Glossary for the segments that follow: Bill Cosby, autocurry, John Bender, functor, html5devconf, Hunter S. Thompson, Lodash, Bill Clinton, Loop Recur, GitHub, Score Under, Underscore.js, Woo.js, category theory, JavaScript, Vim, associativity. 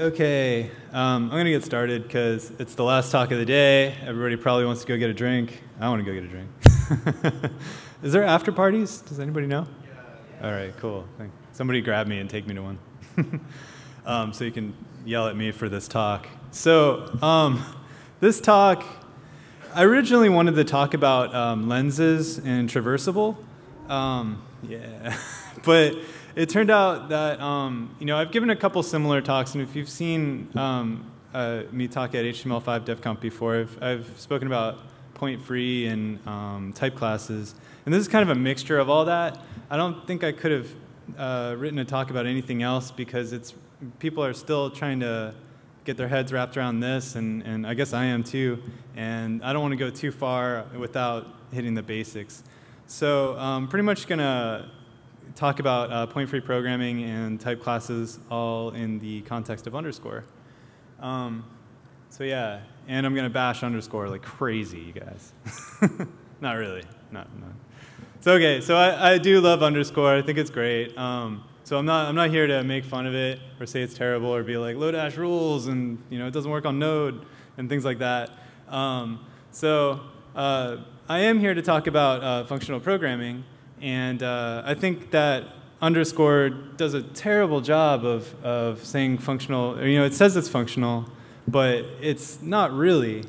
OK, I'm going to get started because it's the last talk of the day. Everybody probably wants to go get a drink. I want to go get a drink. Is there after parties? Does anybody know? Yeah. All right, cool. Thanks. Somebody grab me and take me to one. So you can yell at me for this talk. So this talk, I originally wanted to talk about lenses and traversable. Yeah, but it turned out that you know, I've given a couple similar talks, and if you've seen me talk at HTML5 DevConf before, I've spoken about point free and type classes, and this is kind of a mixture of all that. I don't think I could have written a talk about anything else because it's people are still trying to get their heads wrapped around this, and I guess I am too, and I don't want to go too far without hitting the basics. So I'm pretty much going to talk about point-free programming and type classes all in the context of Underscore. So yeah, and I'm going to bash Underscore like crazy, you guys. Not really. Not. So OK, so I do love Underscore. I think it's great. So I'm not here to make fun of it or say it's terrible or be like, Lodash rules and you know it doesn't work on Node and things like that. I am here to talk about functional programming, and I think that Underscore does a terrible job of saying functional. Or, you know, it says it's functional, but it's not really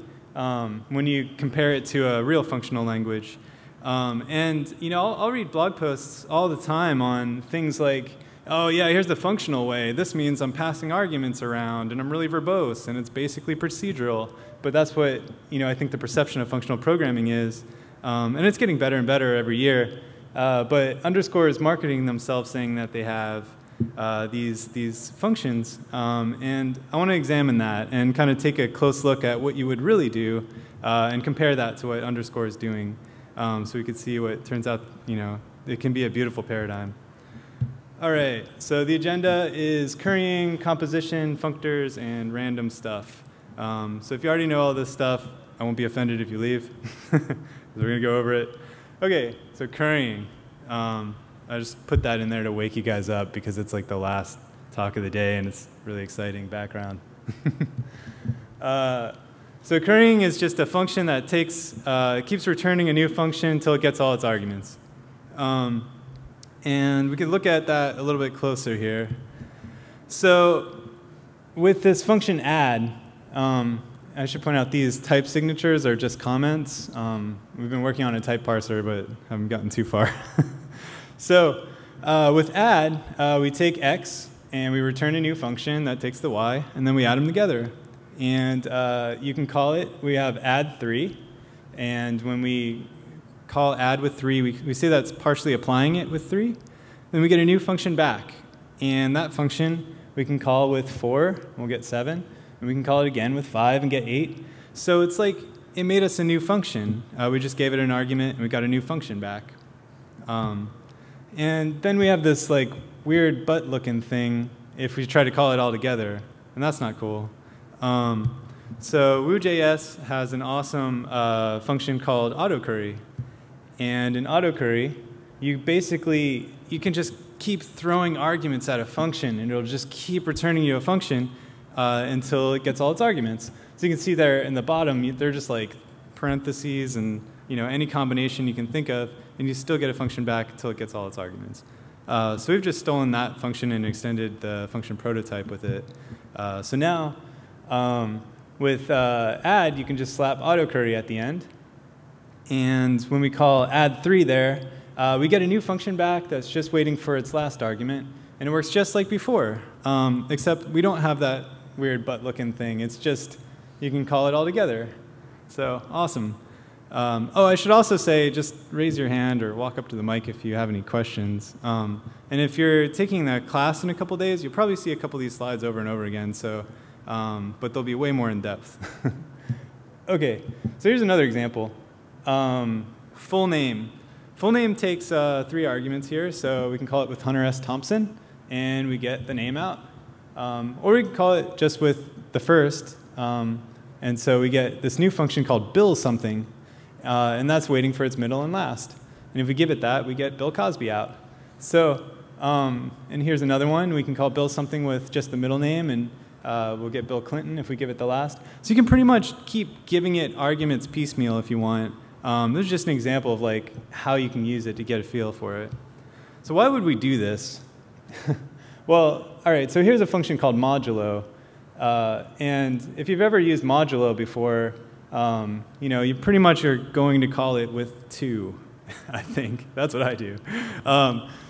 when you compare it to a real functional language. And you know, I'll read blog posts all the time on things like, oh yeah, here's the functional way. This means I'm passing arguments around, and I'm really verbose, and it's basically procedural. But that's what, you know, I think the perception of functional programming is. And it's getting better and better every year. But Underscore is marketing themselves saying that they have these functions. And I want to examine that and kind of take a close look at what you would really do and compare that to what Underscore is doing so we could see what turns out, you know, it can be a beautiful paradigm. All right, so the agenda is currying, composition, functors, and random stuff. So if you already know all this stuff, I won't be offended if you leave. We're going to go over it. OK, so currying. I just put that in there to wake you guys up because it's like the last talk of the day, and it's really exciting background. So currying is just a function that takes, keeps returning a new function until it gets all its arguments. And we could look at that a little bit closer here. So with this function add, I should point out these type signatures are just comments. We've been working on a type parser, but haven't gotten too far. So with add, we take x, and we return a new function that takes the y, and then we add them together. And you can call it, we have add 3. And when we call add with 3, we say that's partially applying it with 3. Then we get a new function back. And that function we can call with 4, and we'll get 7. And we can call it again with 5 and get 8. So it's like it made us a new function. We just gave it an argument, and we got a new function back. And then we have this like weird butt-looking thing if we try to call it all together. And that's not cool. So Woo.js has an awesome function called autocurry. And in autocurry, you basically, you can just keep throwing arguments at a function, and it'll just keep returning you a function. Until it gets all its arguments. So you can see there in the bottom, they're just like parentheses and you know any combination you can think of, and you still get a function back until it gets all its arguments. So we've just stolen that function and extended the function prototype with it. So now with add, you can just slap autocurry at the end. And when we call add 3 there, we get a new function back that's just waiting for its last argument. And it works just like before, except we don't have that weird butt-looking thing. It's just you can call it all together. So awesome. Oh, I should also say, just raise your hand or walk up to the mic if you have any questions. And if you're taking the class in a couple days, you'll probably see a couple of these slides over and over again. So, but they'll be way more in depth. OK, so here's another example. Full name. Full name takes 3 arguments here. So we can call it with Hunter S. Thompson. And we get the name out. Or we can call it just with the first. And so we get this new function called bill something. And that's waiting for its middle and last. And if we give it that, we get Bill Cosby out. So and here's another one. We can call bill something with just the middle name. And We'll get Bill Clinton if we give it the last. So you can pretty much keep giving it arguments piecemeal if you want. This is just an example of like how you can use it to get a feel for it. So why would we do this? Well, all right, so here's a function called modulo. And if you've ever used modulo before, you know, you pretty much are going to call it with 2, I think. That's what I do.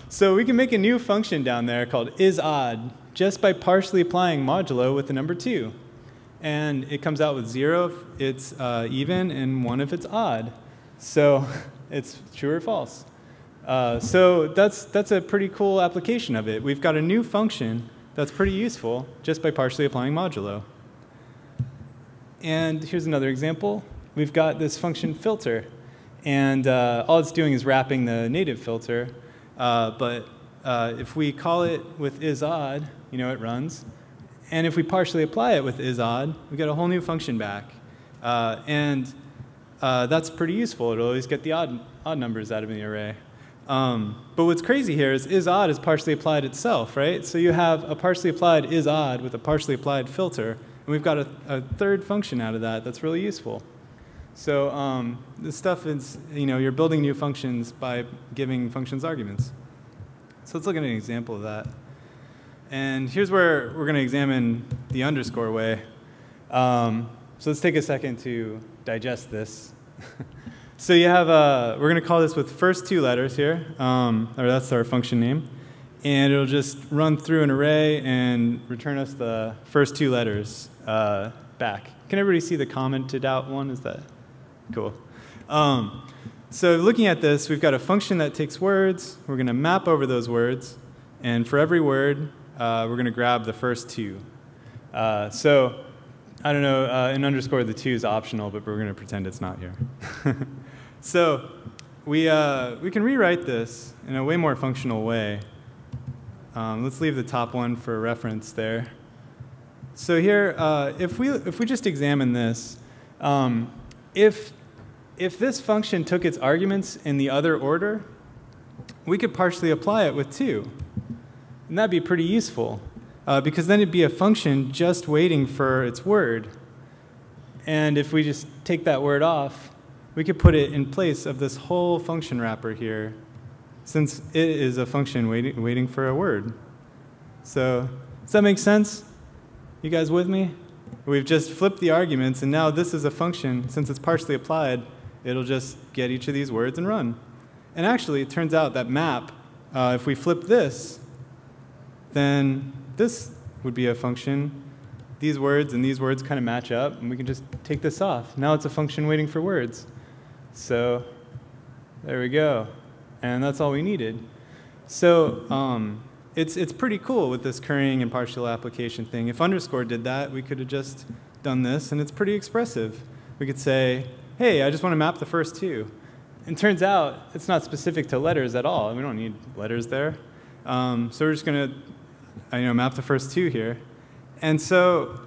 So we can make a new function down there called isOdd just by partially applying modulo with the number 2. And it comes out with 0 if it's even and 1 if it's odd. So it's true or false. So that's a pretty cool application of it. We've got a new function that's pretty useful just by partially applying modulo. And here's another example. We've got this function filter. And all it's doing is wrapping the native filter. But if we call it with isOdd, you know, it runs. And if we partially apply it with isOdd, we get a whole new function back. And that's pretty useful. It'll always get the odd numbers out of the array. But what's crazy here is isOdd is partially applied itself, right? So you have a partially applied isOdd with a partially applied filter. And we've got a third function out of that that's really useful. So this stuff is, you know, you're building new functions by giving functions arguments. So let's look at an example of that. And here's where we're going to examine the underscore way. So let's take a second to digest this. So you have we're going to call this with first 2 letters here, or that's our function name. And it'll just run through an array and return us the first 2 letters back. Can everybody see the commented out one? Is that cool? So looking at this, we've got a function that takes words. We're going to map over those words. And for every word, we're going to grab the first 2. So I don't know, an underscore the 2 is optional, but we're going to pretend it's not here. So we can rewrite this in a way more functional way. Let's leave the top one for reference there. So here, if we just examine this, if this function took its arguments in the other order, we could partially apply it with 2. And that'd be pretty useful, because then it'd be a function just waiting for its word. And if we just take that word off, we could put it in place of this whole function wrapper here, since it is a function waiting for a word. So does that make sense? You guys with me? We've just flipped the arguments, and now this is a function. Since it's partially applied, it'll just get each of these words and run. And actually, it turns out that map, if we flip this, then this would be a function. These words and these words kind of match up, and we can just take this off. Now it's a function waiting for words. So there we go. And that's all we needed. So it's pretty cool with this currying and partial application thing. If underscore did that, we could have just done this, and it's pretty expressive. We could say, hey, I just want to map the first 2. And turns out it's not specific to letters at all. We don't need letters there. So we're just going to, you know, map the first 2 here. And so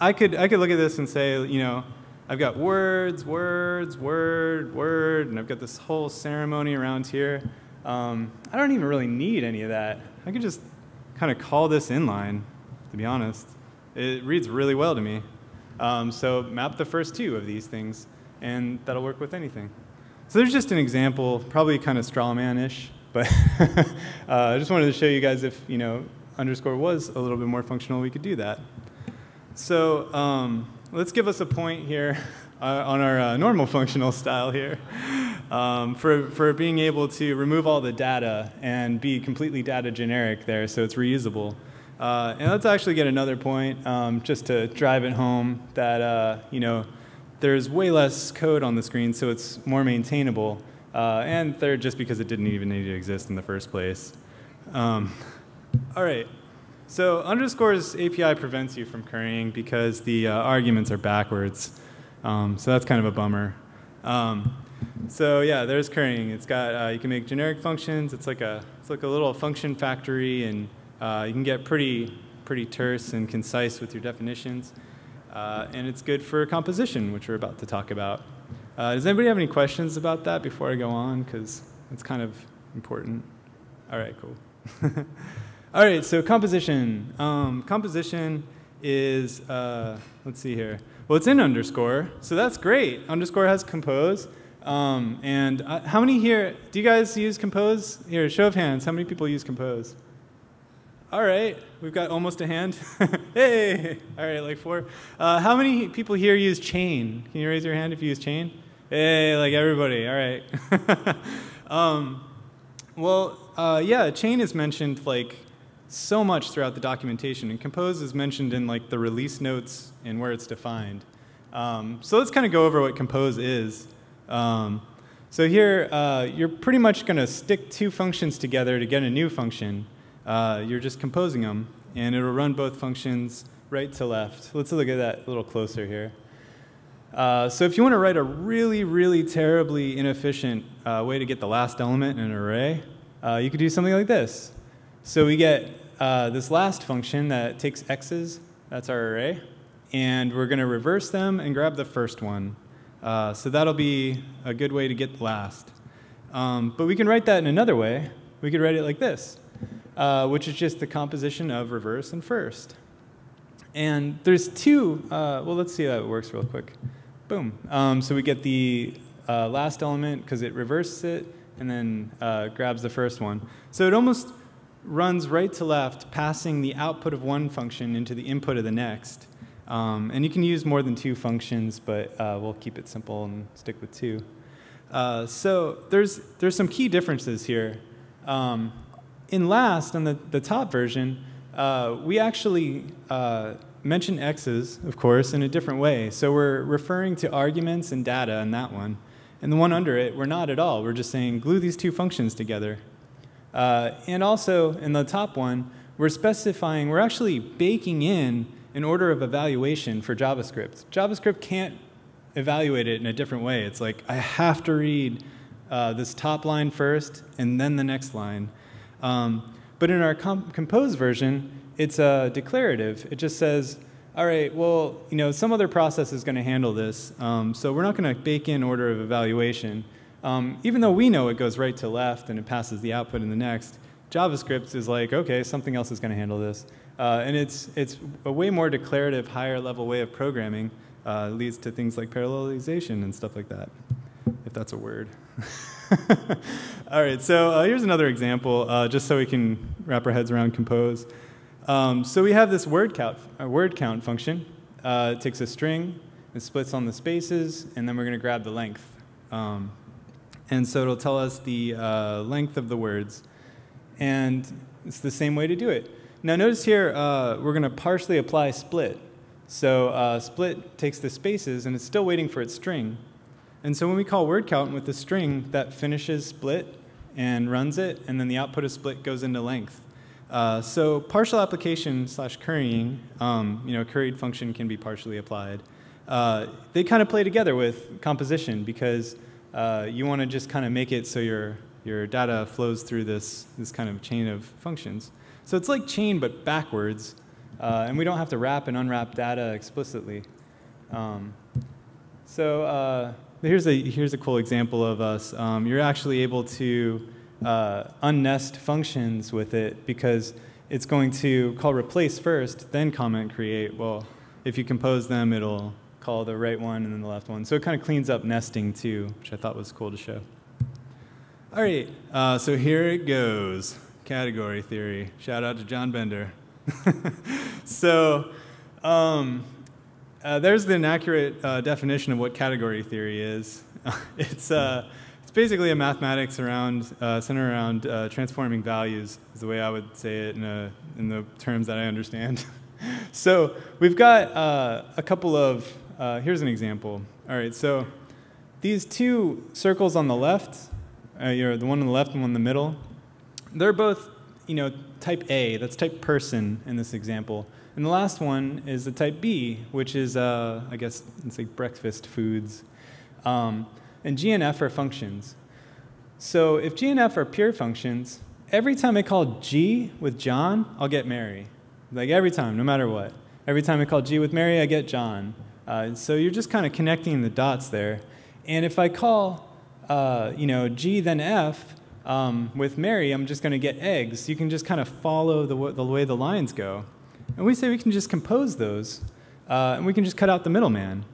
I could look at this and say, you know, I've got words, words, word, word, and I've got this whole ceremony around here. I don't even really need any of that. I could just kind of call this inline, to be honest. It reads really well to me. So map the first 2 of these things, and that'll work with anything. So there's just an example, probably kind of straw man-ish, but I just wanted to show you guys if, you know, underscore was a little bit more functional, we could do that. So let's give us a point here on our normal functional style here for being able to remove all the data and be completely data generic there, so it's reusable. And let's actually get another point just to drive it home that you know, there's way less code on the screen, so it's more maintainable. And third, just because it didn't even need to exist in the first place. All right. So underscore's API prevents you from currying because the arguments are backwards. So that's kind of a bummer. So yeah, there's currying. It's got you can make generic functions. It's like a little function factory, and you can get pretty terse and concise with your definitions. And it's good for composition, which we're about to talk about. Does anybody have any questions about that before I go on? Because it's kind of important. All right, cool. All right, so composition. Composition is, let's see here. Well, it's in Underscore, so that's great. Underscore has compose. And how many here, do you guys use compose? Here, show of hands, how many people use compose? All right, we've got almost a hand. Hey, all right, like four. How many people here use chain? Can you raise your hand if you use chain? Hey, like everybody, all right. Yeah, chain is mentioned like so much throughout the documentation, and compose is mentioned in like the release notes and where it's defined. So let's kind of go over what compose is. So here, you're pretty much going to stick two functions together to get a new function. You're just composing them, and it'll run both functions right to left. Let's look at that a little closer here. So if you want to write a really, really terribly inefficient way to get the last element in an array, you could do something like this. So we get this last function that takes x's, that's our array, and we're going to reverse them and grab the first one. So that'll be a good way to get last. But we can write that in another way. We could write it like this, which is just the composition of reverse and first. And there's two, well, let's see how it works real quick. Boom. So we get the last element because it reverses it and then grabs the first one. So it almost runs right to left, passing the output of one function into the input of the next. And you can use more than two functions, but we'll keep it simple and stick with two. So there's some key differences here. In last, on the top version, we actually mention x's, of course, in a different way. So we're referring to arguments and data in that one. And the one under it, we're not at all. We're just saying glue these two functions together. And also, in the top one, we're specifying, we're actually baking in an order of evaluation for JavaScript. JavaScript can't evaluate it in a different way. It's like, I have to read this top line first and then the next line. But in our compose version, it's declarative. It just says, all right, well, you know, some other process is going to handle this, so we're not going to bake in order of evaluation. Even though we know it goes right to left and it passes the output in the next, JavaScript is like, okay, something else is going to handle this. And it's a way more declarative, higher level way of programming. Leads to things like parallelization and stuff like that, if that's a word. All right, so here's another example, just so we can wrap our heads around compose. So we have this word count function. It takes a string, it splits on the spaces, and then we're going to grab the length. And so it'll tell us the length of the words. And it's the same way to do it. Now notice here, we're going to partially apply split. So split takes the spaces, and it's still waiting for its string. And so when we call word count with the string, that finishes split and runs it, and then the output of split goes into length. So partial application / currying, you know, curried function can be partially applied. They kind of play together with composition because you want to just kind of make it so your data flows through this kind of chain of functions. So it's like chain, but backwards. And we don't have to wrap and unwrap data explicitly. Here's a cool example of us. You're actually able to unnest functions with it because it's going to call replace first, then comment create. Well, if you compose them, it'll call the right one and then the left one. So it kind of cleans up nesting too, which I thought was cool to show. All right, so here it goes. Category theory. Shout out to John Bender. So there's the inaccurate definition of what category theory is. It's basically a mathematics centered around transforming values is the way I would say it in the terms that I understand. So we've got a couple of, here's an example. All right, so these two circles on the left, the one on the left and one in the middle, they're both, you know, type A, that's type person in this example. And the last one is the type B, which is, I guess, it's like breakfast foods. And G and F are functions. So if G and F are pure functions, every time I call G with John, I'll get Mary. Like every time, no matter what. Every time I call G with Mary, I get John. So you're just kind of connecting the dots there. And if I call, you know, G then F, with Mary, I'm just going to get eggs. You can just kind of follow the way the lines go. And we say we can just compose those, and we can just cut out the middleman.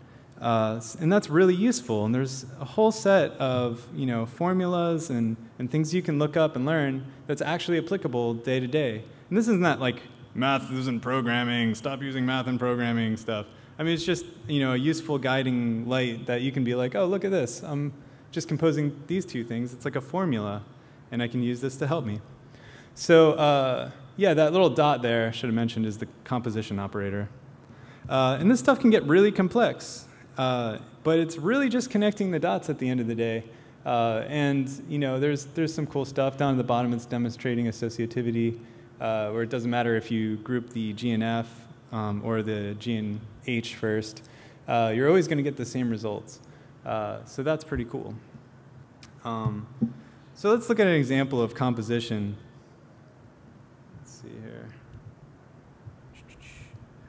And that's really useful. And there's a whole set of formulas and things you can look up and learn that's actually applicable day to day. And this is not like math isn't programming, stop using math and programming stuff. I mean, it's just a useful guiding light that you can be like, oh, look at this. I'm just composing these two things. It's like a formula, and I can use this to help me. So yeah, that little dot there I should have mentioned is the composition operator. And this stuff can get really complex. But it's really just connecting the dots at the end of the day. And there's some cool stuff. Down at the bottom, it's demonstrating associativity, where it doesn't matter if you group the G and F or the G and H first. You're always going to get the same results. So that's pretty cool. So let's look at an example of composition. Let's see here.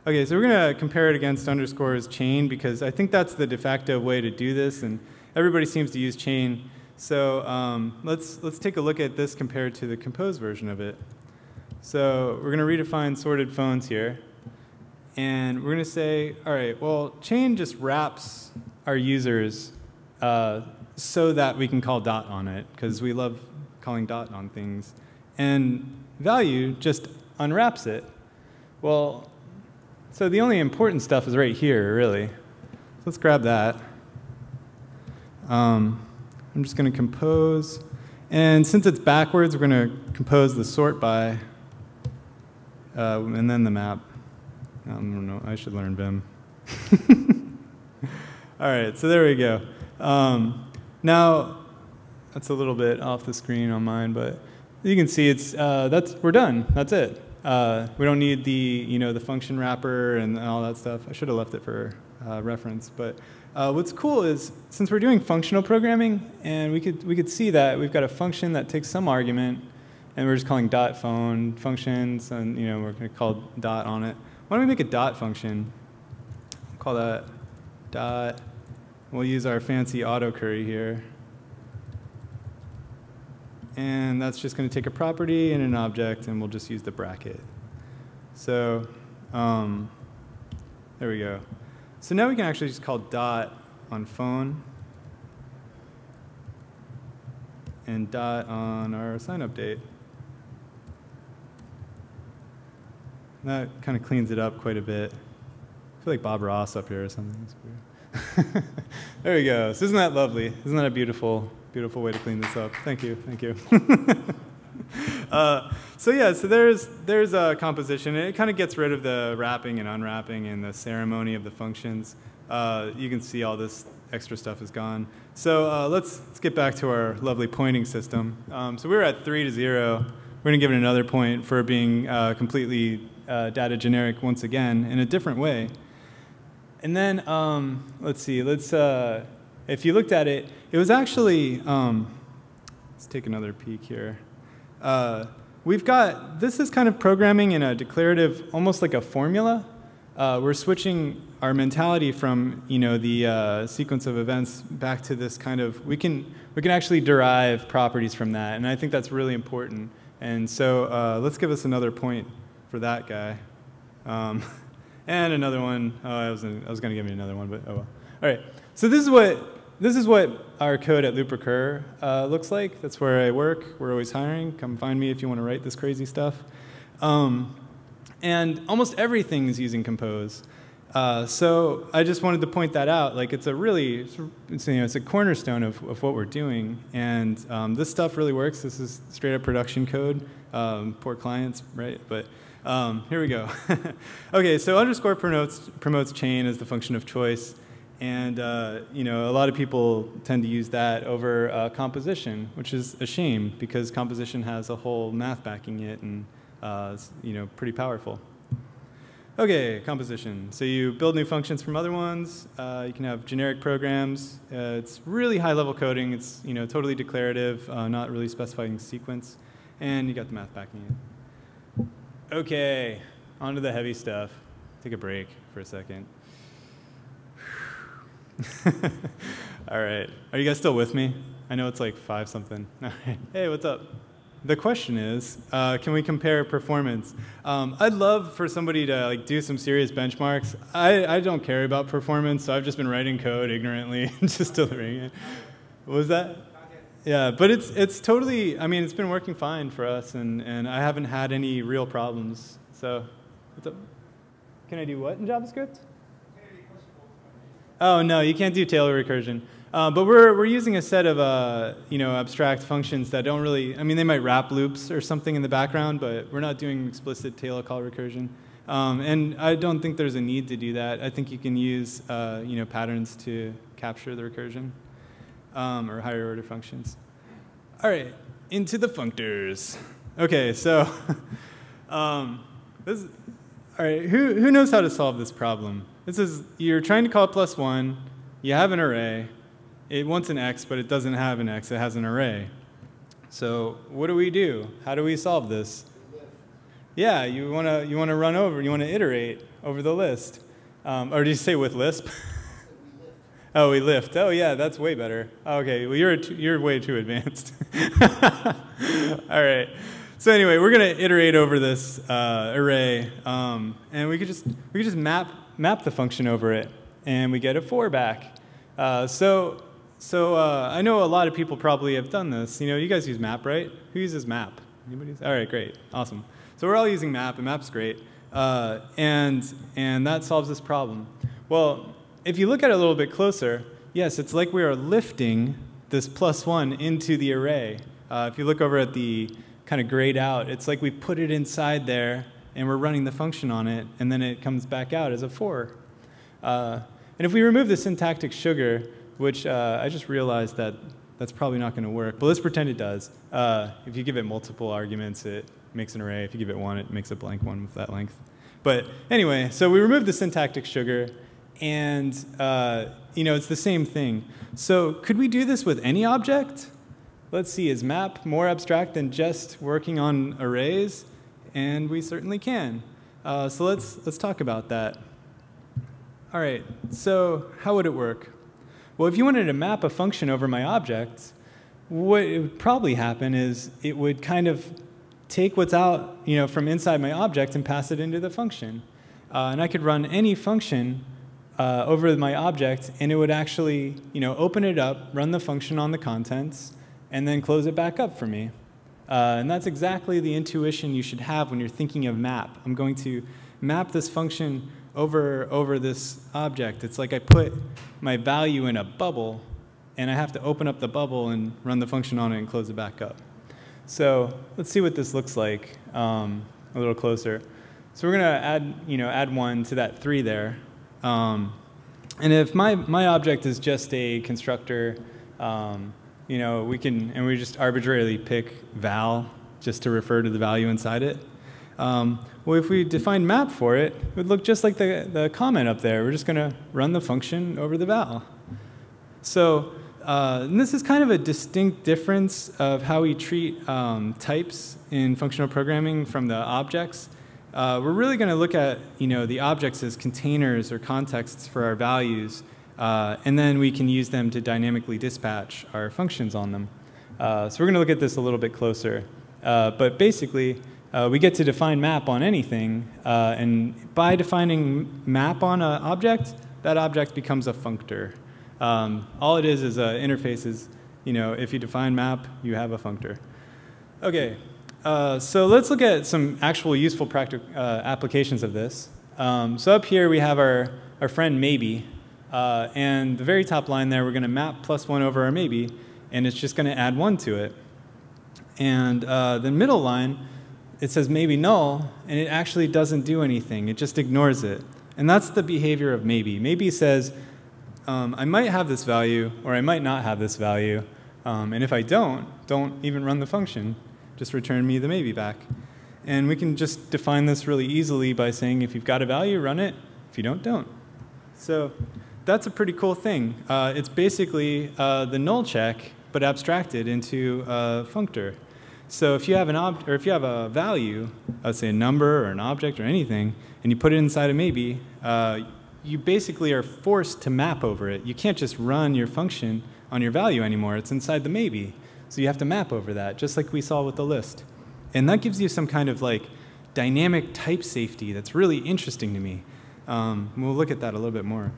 OK, so we're going to compare it against Underscore's chain, because I think that's the de facto way to do this, and everybody seems to use chain. So let's take a look at this compared to the compose version of it. So we're going to redefine sorted phones here. And we're going to say, all right, well, chain just wraps our users so that we can call dot on it, because we love calling dot on things. And value just unwraps it. Well, so the only important stuff is right here, really. So let's grab that. I'm just going to compose. And since it's backwards, we're going to compose the sort by and then the map. I don't know. I should learn Vim. All right, so there we go. Now, that's a little bit off the screen on mine, but you can see it's we're done. That's it. We don't need the the function wrapper and all that stuff. I should have left it for reference. But what's cool is, since we're doing functional programming, and we could see that we've got a function that takes some argument, and we're just calling dot phone functions, and we're going to call dot on it. Why don't we make a dot function? We'll call that dot. We'll use our fancy autocurry here, and that's just going to take a property and an object, and we'll just use the bracket. So there we go. So now we can actually just call dot on phone and dot on our sign up date. That kind of cleans it up quite a bit. I feel like Bob Ross up here or something. That's weird. There we go. So isn't that lovely? Isn't that a beautiful way to clean this up. Thank you, thank you. So yeah, so there's a composition. It kind of gets rid of the wrapping and unwrapping and the ceremony of the functions. You can see all this extra stuff is gone. So let's get back to our lovely pointing system. So we were at 3 to 0. We're going to give it another point for being completely data generic once again in a different way. And then let's see. If you looked at it, it was actually, let's take another peek here. This is kind of programming in a declarative, almost like a formula. We're switching our mentality from, the sequence of events back to this kind of, we can actually derive properties from that. And I think that's really important. And so let's give us another point for that guy. And another one. Oh, I was going to give you another one, but oh well. All right. So this is what our code at Loop Recur looks like. That's where I work. We're always hiring. Come find me if you want to write this crazy stuff. And almost everything is using compose. So I just wanted to point that out. Like, it's a cornerstone of what we're doing. And this stuff really works. This is straight up production code. Poor clients, right? But here we go. OK, so underscore promotes chain as the function of choice. And a lot of people tend to use that over composition, which is a shame, because composition has a whole math backing it, and it's, pretty powerful. OK, composition. So you build new functions from other ones. You can have generic programs. It's really high-level coding. It's totally declarative, not really specifying sequence. And you got the math backing it. OK, on to the heavy stuff. Take a break for a second. All right. Are you guys still with me? I know it's like 5 something. All right. Hey, what's up? The question is, can we compare performance? I'd love for somebody to do some serious benchmarks. I don't care about performance, so I've just been writing code ignorantly and just delivering it. What was that? Yeah, but it's totally, I mean, it's been working fine for us, and I haven't had any real problems. So, what's up? Can I do what in JavaScript? Oh, no, you can't do Taylor recursion. But we're using a set of abstract functions that don't really, I mean, they might wrap loops or something in the background, but we're not doing explicit Taylor call recursion. And I don't think there's a need to do that. I think you can use patterns to capture the recursion or higher order functions. All right, into the functors. Okay, so all right, who knows how to solve this problem? This is, you're trying to call +1, you have an array. It wants an x, but it doesn't have an x. It has an array. So what do we do? How do we solve this? Yeah, you wanna run over. You want to iterate over the list. Or did you say with Lisp? Oh, we lift. Oh, yeah, that's way better. OK, well, you're way too advanced. All right. So anyway, we're going to iterate over this array. And we could just map the function over it. And we get a 4 back. So I know a lot of people probably have done this. You guys use map, right? Who uses map? Anybody? All right, great, awesome. So we're all using map, and map's great, and that solves this problem. Well, if you look at it a little bit closer, yes, it's like we are lifting this +1 into the array. If you look over at the kind of grayed out, it's like we put it inside there, and we're running the function on it, and then it comes back out as a 4. And if we remove the syntactic sugar, which I just realized that that's probably not going to work, but let's pretend it does. If you give it multiple arguments, it makes an array. If you give it 1, it makes a blank one with that length. But anyway, so we remove the syntactic sugar, and it's the same thing. So could we do this with any object? Let's see, is map more abstract than just working on arrays? And we certainly can. So let's talk about that. All right, so how would it work? Well, if you wanted to map a function over my objects, what would probably happen is it would kind of take what's out from inside my object and pass it into the function. And I could run any function over my object, and it would actually open it up, run the function on the contents, and then close it back up for me. And that's exactly the intuition you should have when you're thinking of map. I'm going to map this function over this object. It's like I put my value in a bubble, and I have to open up the bubble and run the function on it and close it back up. So let's see what this looks like a little closer. So we're going to add 1 to that 3 there. And if my object is just a constructor, we just arbitrarily pick val just to refer to the value inside it. Well, if we define map for it, it would look just like the comment up there. We're just going to run the function over the val. So and this is kind of a distinct difference of how we treat types in functional programming from the objects. We're really going to look at the objects as containers or contexts for our values, and then we can use them to dynamically dispatch our functions on them. So we're going to look at this a little bit closer. But basically, we get to define map on anything, and by defining map on an object, that object becomes a functor. All it is interfaces. If you define map, you have a functor. Okay, so let's look at some actual useful applications of this. So up here we have our friend maybe, and the very top line there, we're going to map +1 over our maybe, and it's just going to add 1 to it. And the middle line, it says maybe null, and it actually doesn't do anything. It just ignores it. And that's the behavior of maybe. Maybe says, I might have this value, or I might not have this value. And if I don't even run the function. Just return me the maybe back. And we can just define this really easily by saying, if you've got a value, run it. If you don't. So that's a pretty cool thing. It's basically the null check, but abstracted into a functor. So if you have a value, let's say a number or an object or anything, and you put it inside a maybe, you basically are forced to map over it. You can't just run your function on your value anymore. It's inside the maybe. So you have to map over that, just like we saw with the list. And that gives you some kind of like dynamic type safety that's really interesting to me. We'll look at that a little bit more.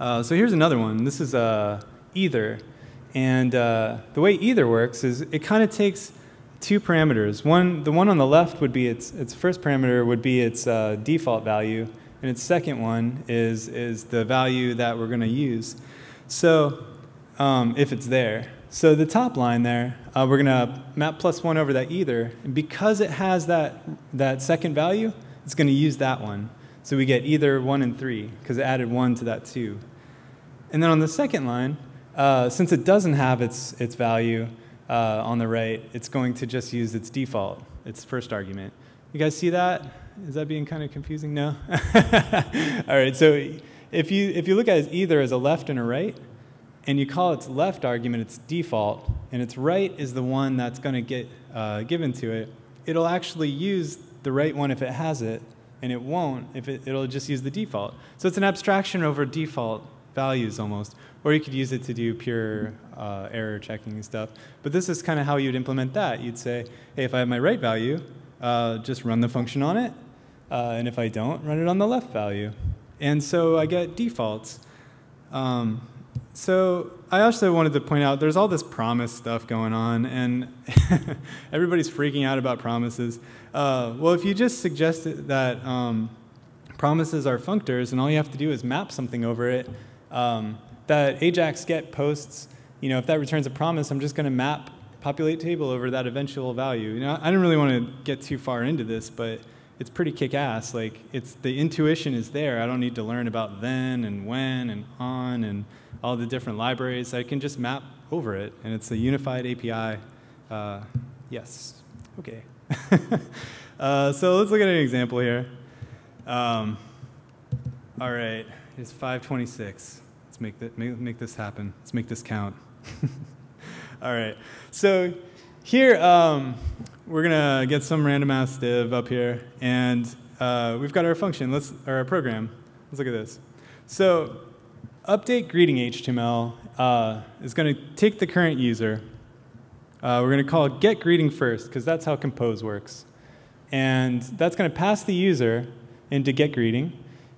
So here's another one. This is either. And the way either works is it kind of takes two parameters. The one on the left would be its first parameter would be its default value, and its second one is the value that we're going to use. So if it's there. So the top line there, we're going to map +1 over that either. And because it has that second value, it's going to use that one. So we get either 1 and 3, because it added 1 to that 2. And then on the second line, since it doesn't have its value on the right, it's going to just use its default, its first argument. You guys see that? Is that being kind of confusing? No? All right, so if you look at it as either as a left and a right, and you call its left argument its default, and its right is the one that's going to get given to it, it'll actually use the right one if it has it, and it won't if it'll just use the default. So it's an abstraction over default values almost, or you could use it to do pure error checking and stuff. But this is kind of how you'd implement that. You'd say, hey, if I have my right value, just run the function on it, and if I don't, run it on the left value. And so I get defaults. So I also wanted to point out there's all this promise stuff going on, and everybody's freaking out about promises. Well, if you just suggested that promises are functors, and all you have to do is map something over it, that Ajax get posts, you know, if that returns a promise, I'm just going to map populate table over that eventual value. You know, I don't really want to get too far into this, but it's pretty kick-ass. Like, the intuition is there. I don't need to learn about then and when and on and all the different libraries. I can just map over it, and it's a unified API. Yes. Okay. So let's look at an example here. All right. It's 526. Let's make this happen. Let's make this count. All right. So here, we're going to get some random ass div up here. And we've got our function, or our program. Let's look at this. So update greeting HTML is going to take the current user. We're going to call get greeting first, because that's how compose works. And that's going to pass the user into get greeting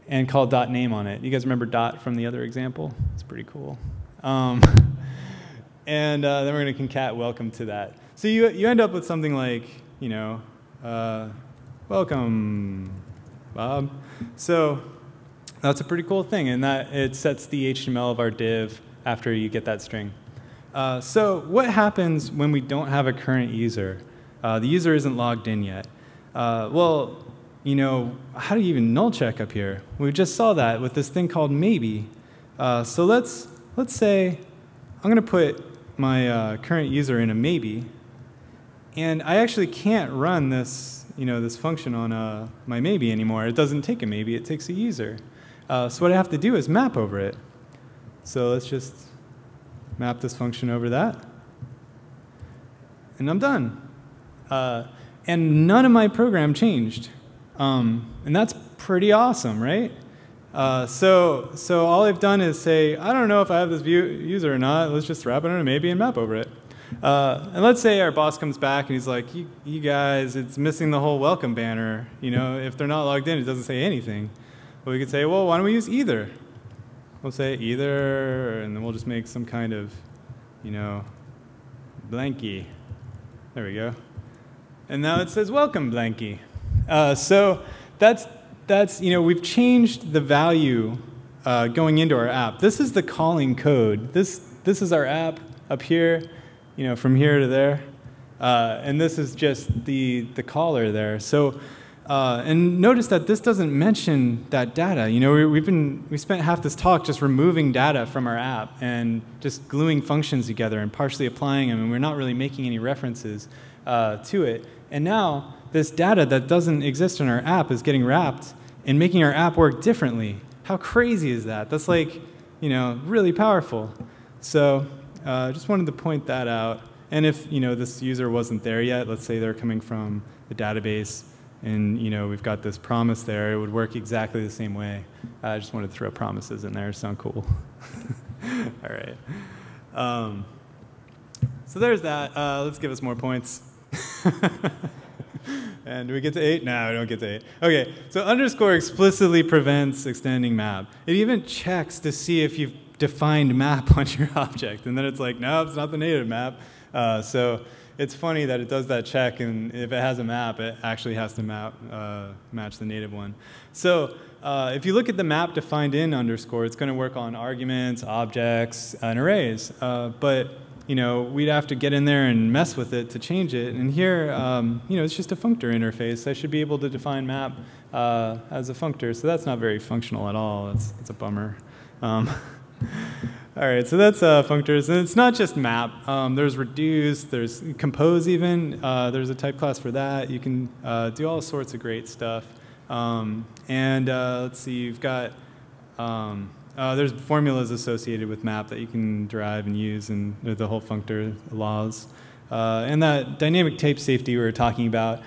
and call .name on it. You guys remember dot from the other example? It's pretty cool. And then we're going to concat welcome to that. So you end up with something like, you know, welcome, Bob. So that's a pretty cool thing, and that it sets the HTML of our div after you get that string. So what happens when we don't have a current user? The user isn't logged in yet. Well, you know, how do you even null check up here? We just saw that with this thing called maybe. So let's say I'm going to put my current user in a maybe, and I actually can't run this, you know, this function on my maybe anymore. It doesn't take a maybe; it takes a user. So what I have to do is map over it. So let's just map this function over that, and I'm done. And none of my program changed. And that's pretty awesome, right? So all I've done is say, I don't know if I have this user or not. Let's just wrap it in a maybe and map over it. And let's say our boss comes back and he's like, you guys, it's missing the whole welcome banner. You know, if they're not logged in, it doesn't say anything. Well, we could say, well, why don't we use either? We'll say either, and then we'll just make some kind of, you know, blanky. There we go. And now it says welcome blanky. So that's you know, we've changed the value going into our app. This is the calling code. This is our app up here, you know, from here to there, and this is just the caller there. So and notice that this doesn't mention that data. You know, we spent half this talk just removing data from our app and just gluing functions together and partially applying them, and we're not really making any references to it. And now this data that doesn't exist in our app is getting wrapped and making our app work differently. How crazy is that? That's like, you know, really powerful. So I just wanted to point that out. And if, you know, this user wasn't there yet, let's say they're coming from the database and, you know, we've got this promise there, it would work exactly the same way. I just wanted to throw promises in there. Sound cool. All right. So there's that. Let's give us more points. And do we get to 8? No, we don't get to 8. OK, so underscore explicitly prevents extending map. It even checks to see if you've defined map on your object. And then it's like, no, it's not the native map. So it's funny that it does that check. And if it has a map, it actually has to map, match the native one. So if you look at the map defined in underscore, it's going to work on arguments, objects, and arrays. But you know, we'd have to get in there and mess with it to change it. And here, you know, it's just a functor interface. I should be able to define map as a functor. So that's not very functional at all. That's a bummer. All right, so that's functors. And it's not just map. There's reduce. There's compose even. There's a type class for that. You can do all sorts of great stuff. Let's see, you've got there's formulas associated with map that you can derive and use, and the whole functor laws. And that dynamic type safety we were talking about.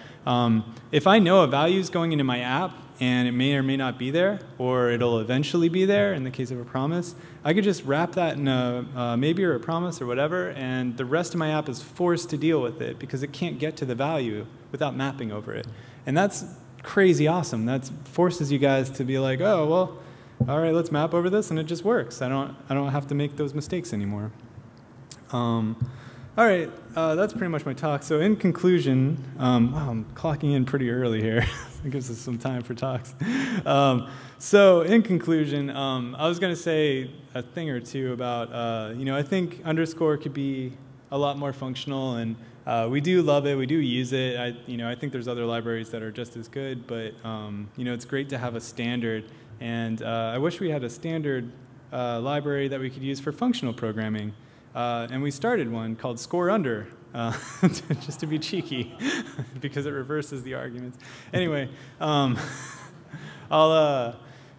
If I know a value is going into my app, and it may or may not be there, or it'll eventually be there in the case of a promise, I could just wrap that in a maybe or a promise or whatever, and the rest of my app is forced to deal with it because it can't get to the value without mapping over it. And that's crazy awesome. That forces you guys to be like, oh, well, all right, let's map over this, and it just works. I don't have to make those mistakes anymore. All right, that's pretty much my talk. So in conclusion, wow, I'm clocking in pretty early here. It gives us some time for talks. So in conclusion, I was going to say a thing or two about, you know, I think underscore could be a lot more functional, and we do love it. We do use it. You know, I think there's other libraries that are just as good, but you know, it's great to have a standard. And I wish we had a standard library that we could use for functional programming. And we started one called Score Under, just to be cheeky, because it reverses the arguments. Anyway,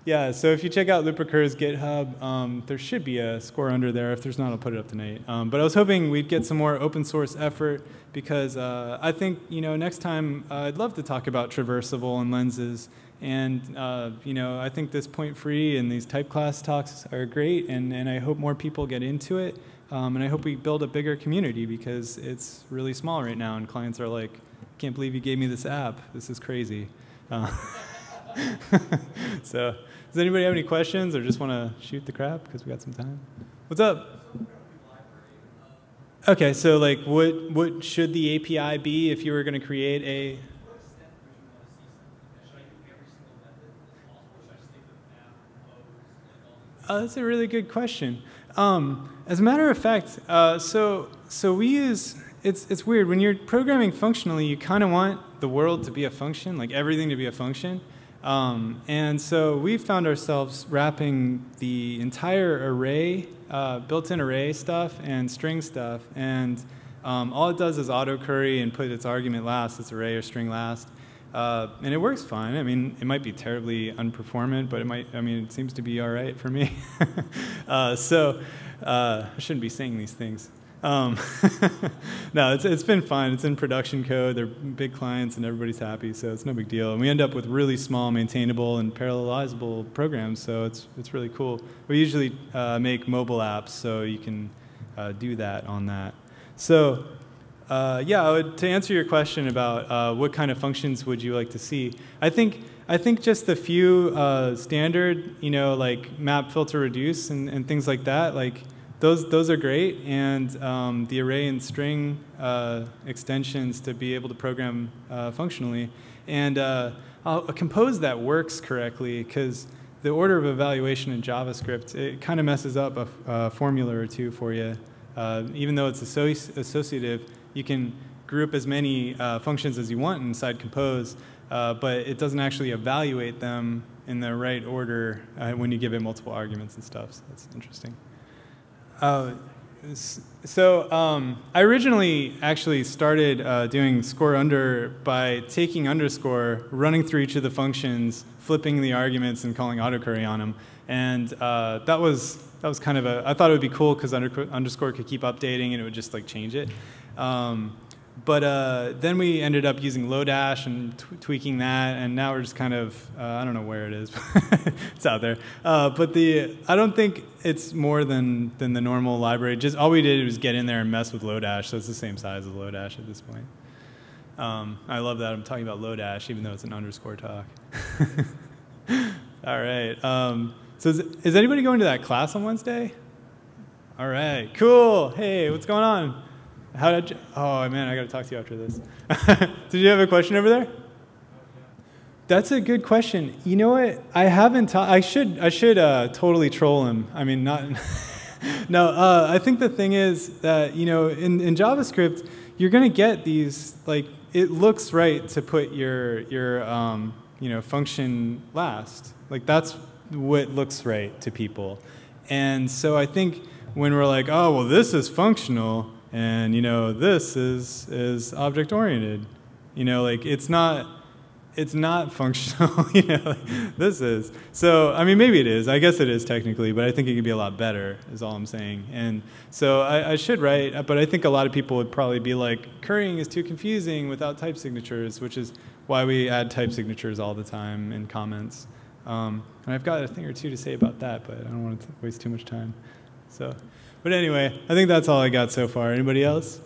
yeah, so if you check out Loop Recur's GitHub, there should be a Score Under there. If there's not, I'll put it up tonight. But I was hoping we'd get some more open source effort, because I think, you know, next time I'd love to talk about traversable and lenses. And you know, I think this point free and these type class talks are great, and I hope more people get into it. And I hope we build a bigger community, because it's really small right now, and clients are like, can't believe you gave me this app. This is crazy. So does anybody have any questions or just want to shoot the crap because we got some time? What's up? OK, so like, what should the API be if you were going to create a? Oh, that's a really good question. As a matter of fact, so we use, it's weird. When you're programming functionally, you kind of want the world to be a function, like everything to be a function. And so we found ourselves wrapping the entire array, built-in array stuff and string stuff. And all it does is auto-curry and put its argument last, its array or string last. And it works fine. I mean, it might be terribly unperformant, but it might, I mean, it seems to be all right for me. I shouldn't be saying these things. No, it's been fine. It's in production code. They're big clients, and everybody's happy, so it's no big deal. And we end up with really small, maintainable, and parallelizable programs, so it's really cool. We usually make mobile apps, so you can do that on that. So. Yeah, to answer your question about what kind of functions would you like to see, I think just the few standard, you know, like map, filter, reduce, and things like that, like those are great, and the array and string extensions to be able to program functionally, and I'll compose that works correctly, because the order of evaluation in JavaScript, it kind of messes up a formula or two for you, even though it's associative. You can group as many functions as you want inside compose, but it doesn't actually evaluate them in the right order when you give it multiple arguments and stuff. So that's interesting. I originally actually started doing Score Under by taking underscore, running through each of the functions, flipping the arguments, and calling autocurry on them. And that was kind of a, I thought it would be cool because underscore could keep updating and it would just like change it. But then we ended up using Lodash and tweaking that, and now we're just kind of, I don't know where it is, it's out there. But I don't think it's more than the normal library. Just all we did was get in there and mess with Lodash, so it's the same size as Lodash at this point. I love that I'm talking about Lodash, even though it's an underscore talk. All right, so is anybody going to that class on Wednesday? All right, cool, hey, what's going on? How did you, oh man, I gotta talk to you after this. Did you have a question over there? That's a good question. You know what? I haven't talked. I should totally troll him. I mean, not. No, I think the thing is that in JavaScript, you're gonna get these it looks right to put your function last. Like that's what looks right to people, and so I think when we're like, oh well, this is functional. And this is object oriented, it's not functional, this is. So I mean, maybe it is. I guess it is technically, but I think it could be a lot better. Is all I'm saying. And so I should write, but I think a lot of people would probably be like, currying is too confusing without type signatures, which is why we add type signatures all the time in comments. And I've got a thing or two to say about that, but I don't want to waste too much time. So. But anyway, I think that's all I got so far. Anybody else?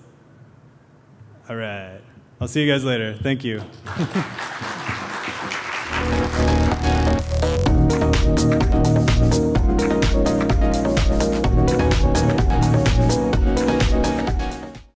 All right. I'll see you guys later. Thank you.